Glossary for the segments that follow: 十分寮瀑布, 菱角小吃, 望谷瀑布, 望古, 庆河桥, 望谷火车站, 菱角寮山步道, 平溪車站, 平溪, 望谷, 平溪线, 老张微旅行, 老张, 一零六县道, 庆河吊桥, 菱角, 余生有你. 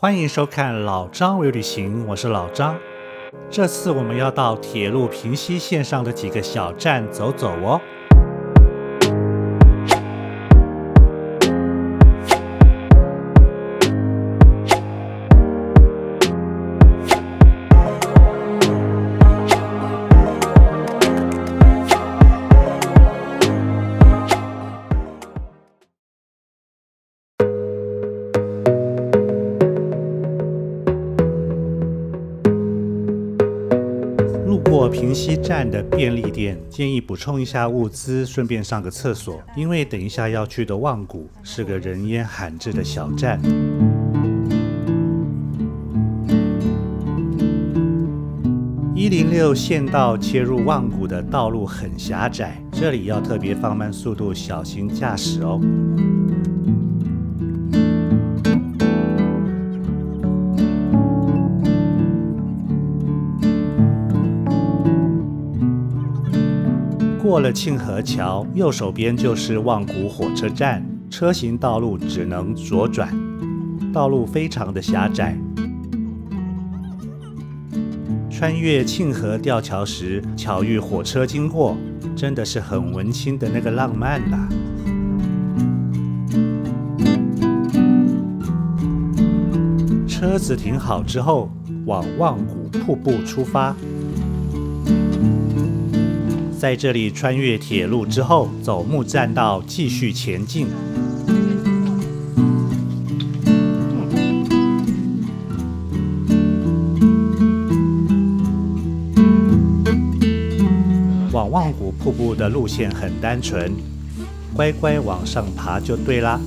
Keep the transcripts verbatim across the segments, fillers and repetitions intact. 欢迎收看老张微旅行，我是老张。这次我们要到铁路平溪线上的几个小站走走哦。平溪站的便利店，建议补充一下物资，顺便上个厕所，因为等一下要去的望谷是个人烟罕至的小站。一零六县道切入望谷的道路很狭窄，这里要特别放慢速度，小心驾驶哦。 过了庆河桥，右手边就是望谷火车站，车行道路只能左转，道路非常的狭窄。穿越庆河吊桥时，巧遇火车经过，真的是很文青的那个浪漫呐、啊。 车子停好之后，往望谷瀑布出发。在这里穿越铁路之后，走木栈道继续前进。往望谷瀑布的路线很单纯，乖乖往上爬就对啦。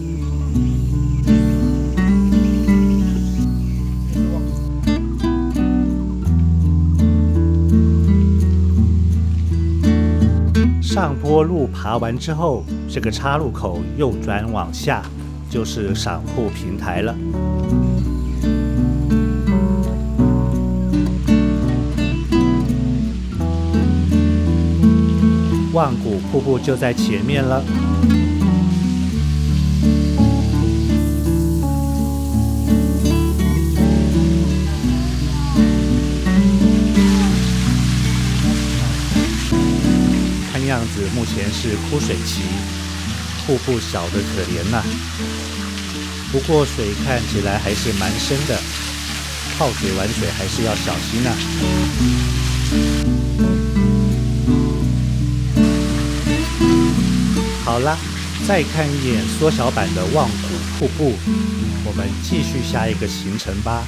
上坡路爬完之后，这个岔路口右转往下就是赏瀑平台了。望谷瀑布就在前面了。 样子目前是枯水期，瀑布小的可怜呐、啊。不过水看起来还是蛮深的，泡水玩水还是要小心啊。好啦，再看一眼缩小版的望谷瀑布，我们继续下一个行程吧。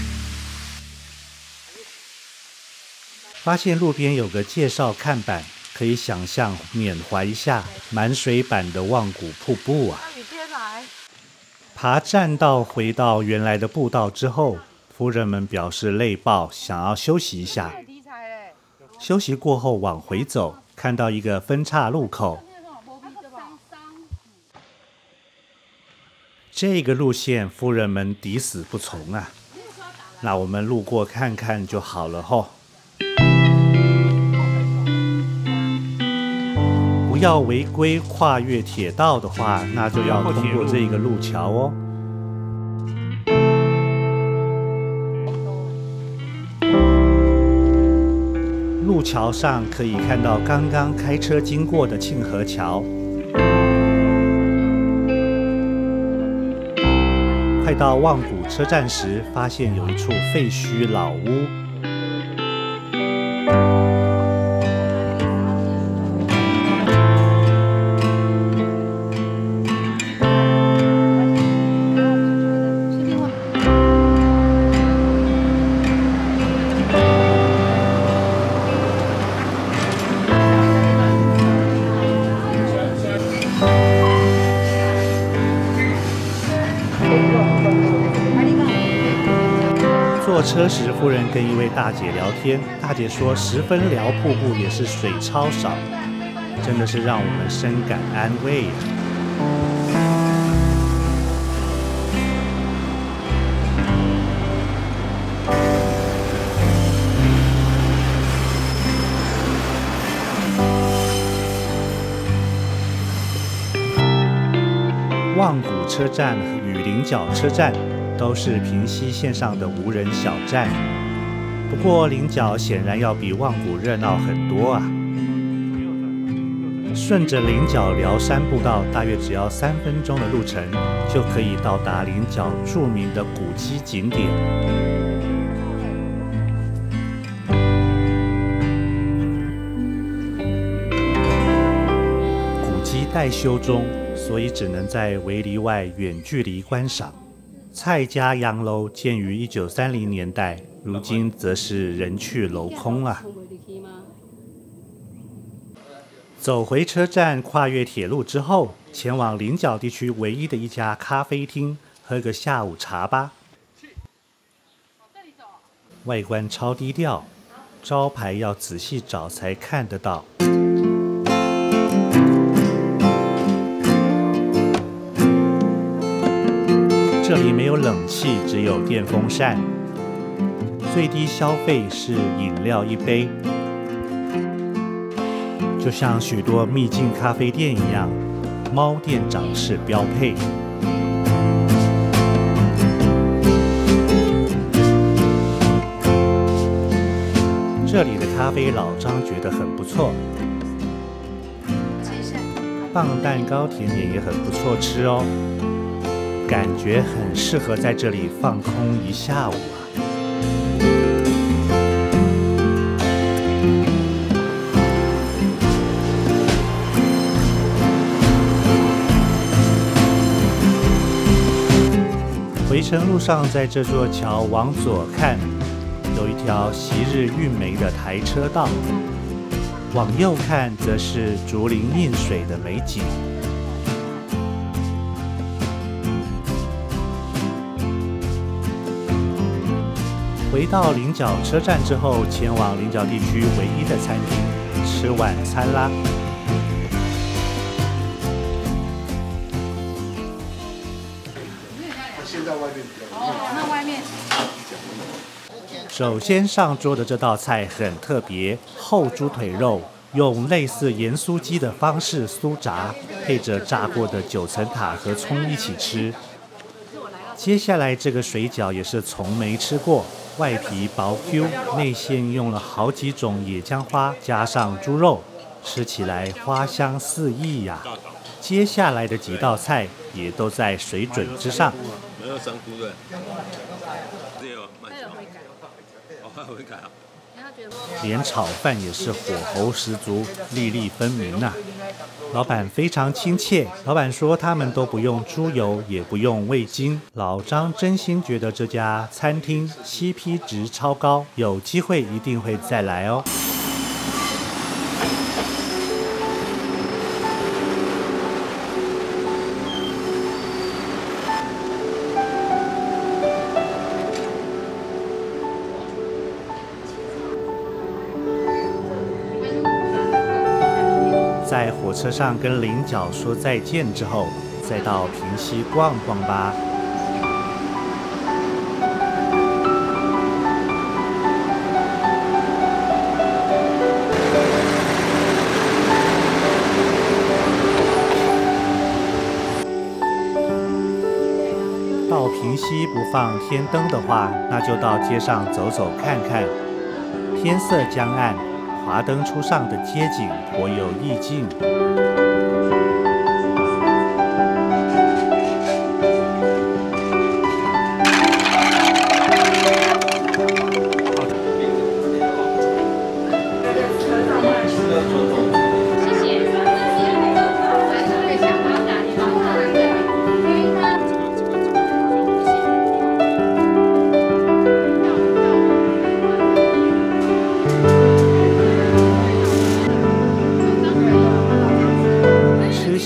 发现路边有个介绍看板，可以想象缅怀一下满水版的望谷瀑布啊！爬栈道回到原来的步道之后，夫人们表示累爆，想要休息一下。休息过后往回走，看到一个分岔路口。这个路线夫人们抵死不从啊！那我们路过看看就好了吼。 要违规跨越铁道的话，那就要通过这个路桥哦。路桥上可以看到刚刚开车经过的庆河桥。快到望谷车站时，发现有一处废墟老屋。 车时，夫人跟一位大姐聊天，大姐说十分寮瀑布也是水超少，真的是让我们深感安慰呀、啊。望谷车站与菱角车站。都是平溪线上的无人小站。不过菱角显然要比望古热闹很多啊！顺着菱角寮山步道，大约只要三分钟的路程，就可以到达菱角著名的古迹景点。古迹待修中，所以只能在围篱外远距离观赏。 蔡家洋楼建于一九三零年代，如今则是人去楼空了。走回车站，跨越铁路之后，前往菱角地区唯一的一家咖啡厅，喝个下午茶吧。外观超低调，招牌要仔细找才看得到。 这里没有冷气，只有电风扇。最低消费是饮料一杯，就像许多秘境咖啡店一样，猫店长是标配。这里的咖啡老张觉得很不错，棒蛋糕甜点也很不错吃哦。 感觉很适合在这里放空一下午啊！回程路上，在这座桥往左看，有一条昔日运煤的台车道；往右看，则是竹林映水的美景。 回到菱角车站之后，前往菱角地区唯一的餐厅吃晚餐啦。现在外面比较哦，那外面。首先上桌的这道菜很特别，厚猪腿肉用类似盐酥鸡的方式酥炸，配着炸过的九层塔和葱一起吃。接下来这个水饺也是从没吃过。 外皮薄 Q， 内馅用了好几种野姜花，加上猪肉，吃起来花香四溢呀、啊。接下来的几道菜也都在水准之上。连炒饭也是火候十足，粒粒分明呐、啊。老板非常亲切，老板说他们都不用猪油，也不用味精。老张真心觉得这家餐厅 C P 值超高，有机会一定会再来哦。 在火车上跟菱角说再见之后，再到平溪逛逛吧。到平溪不放天灯的话，那就到街上走走看看。天色将暗。 华灯初上的街景颇有意境。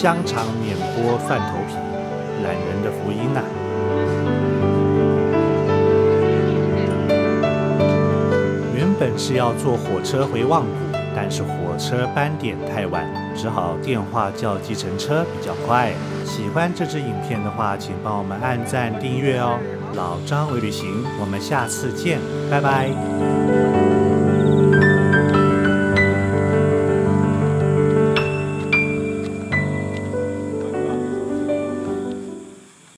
香肠免剥蒜头皮，懒人的福音呐、啊！原本是要坐火车回望古，但是火车班点太晚，只好电话叫计程车比较快。喜欢这支影片的话，请帮我们按赞、订阅哦！老张微旅行，我们下次见，拜拜。